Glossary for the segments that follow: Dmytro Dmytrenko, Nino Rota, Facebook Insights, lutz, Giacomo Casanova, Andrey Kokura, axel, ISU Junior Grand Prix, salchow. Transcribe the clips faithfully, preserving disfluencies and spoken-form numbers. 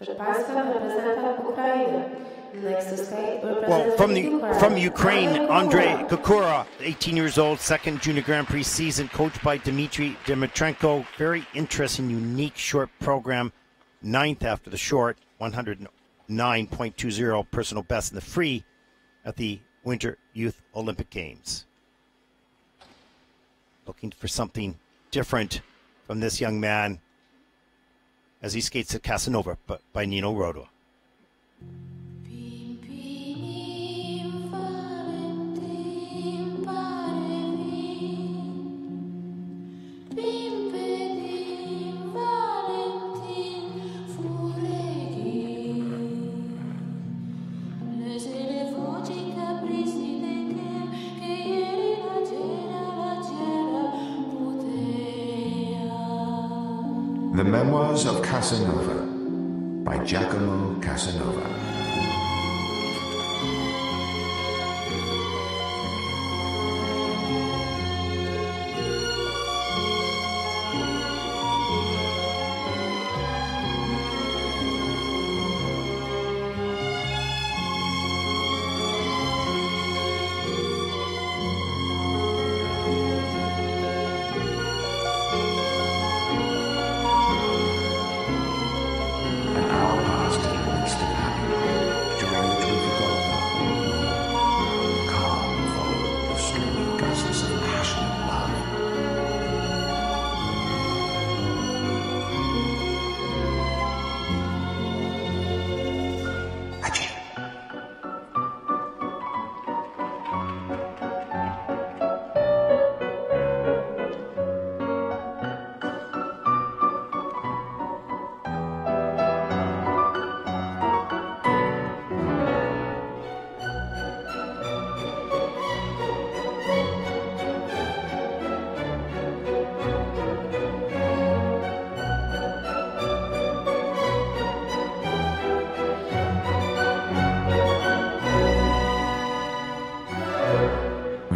Well, from the from Ukraine, Andrey Kokura, eighteen years old, second Junior Grand Prix season, coached by Dmytro Dmytrenko. Very interesting, unique short program. Ninth after the short, one oh nine point two zero personal best in the free at the Winter Youth Olympic Games. Looking for something different from this young man as he skates at Casanova by Nino Rota. The Memoirs of Casanova by Giacomo Casanova.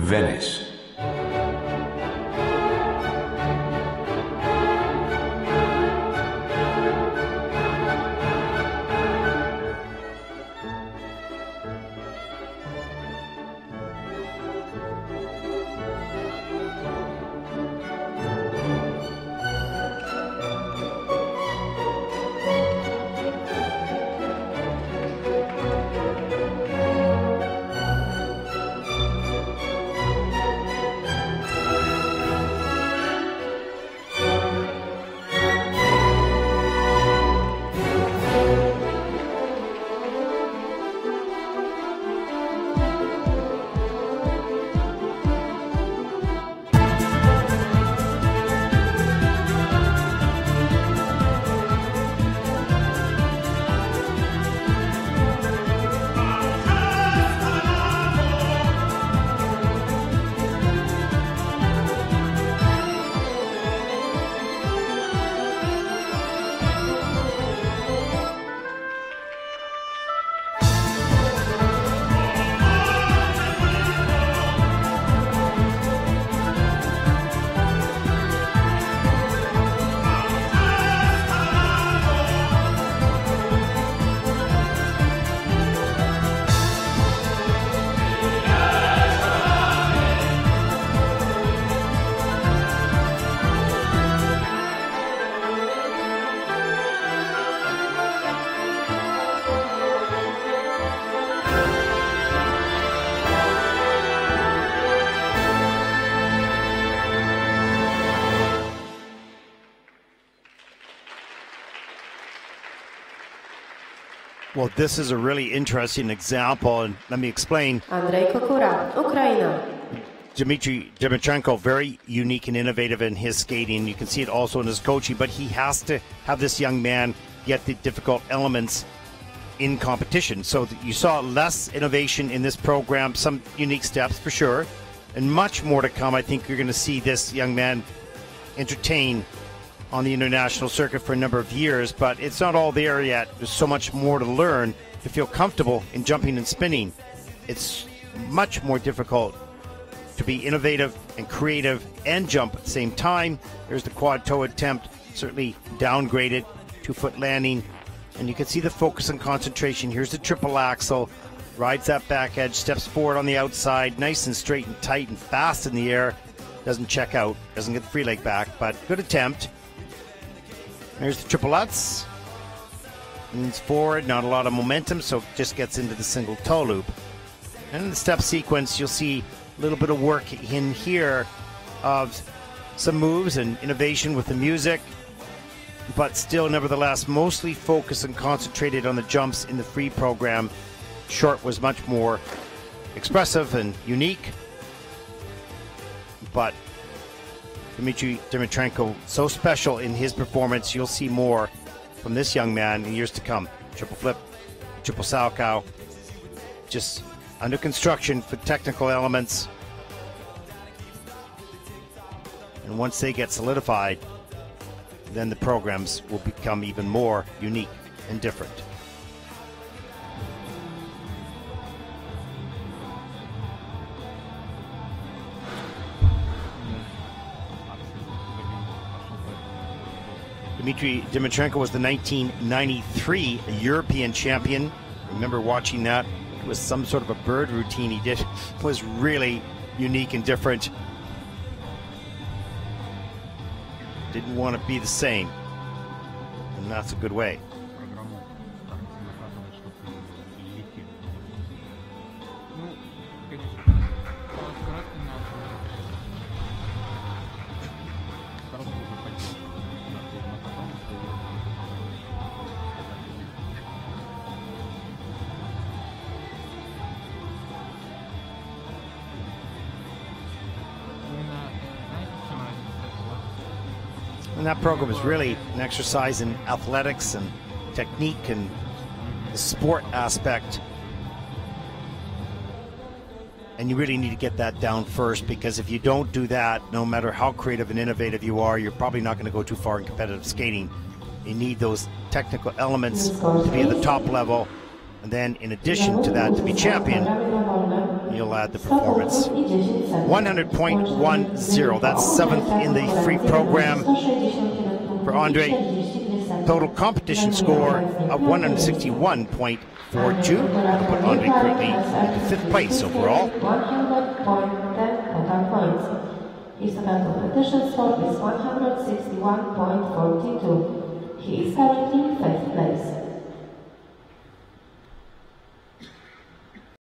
Venice. Well, this is a really interesting example, and let me explain. Andrey Kokura, Ukraine. Dmytro Dmytrenko, very unique and innovative in his skating. You can see it also in his coaching, but he has to have this young man get the difficult elements in competition. So you saw less innovation in this program, some unique steps for sure, and much more to come. I think you're going to see this young man entertain on the international circuit for a number of years, but it's not all there yet. There's so much more to learn to feel comfortable in jumping and spinning. It's much more difficult to be innovative and creative and jump at the same time. There's the quad toe attempt, certainly downgraded, two foot landing, and you can see the focus and concentration. Here's the triple axel, rides that back edge, steps forward on the outside, nice and straight and tight and fast in the air. Doesn't check out, doesn't get the free leg back, but good attempt. There's the triple lutz. Leans forward, not a lot of momentum, so just gets into the single toe loop. And in the step sequence, you'll see a little bit of work in here of some moves and innovation with the music, but still, nevertheless, mostly focused and concentrated on the jumps in the free program. Short was much more expressive and unique, but Dmytro Dmytrenko, so special in his performance. You'll see more from this young man in years to come. Triple flip, triple salchow, just under construction for technical elements. And once they get solidified, then the programs will become even more unique and different. Dmytro Dmytrenko was the nineteen ninety-three European champion. I remember watching that. It was some sort of a bird routine he did. It was really unique and different. Didn't want to be the same, and that's a good way. And that program is really an exercise in athletics and technique and the sport aspect. And you really need to get that down first, because if you don't do that, no matter how creative and innovative you are, you're probably not going to go too far in competitive skating. You need those technical elements to be at the top level. And then in addition to that, to be champion, you'll add the performance. one hundred point one zero, that's seventh in the free program for Andrey. Total competition score of one hundred sixty-one point four two. That'll put Andrey currently in fifth place overall. His total competition score is one hundred sixty-one point four two. He is currently in fifth place.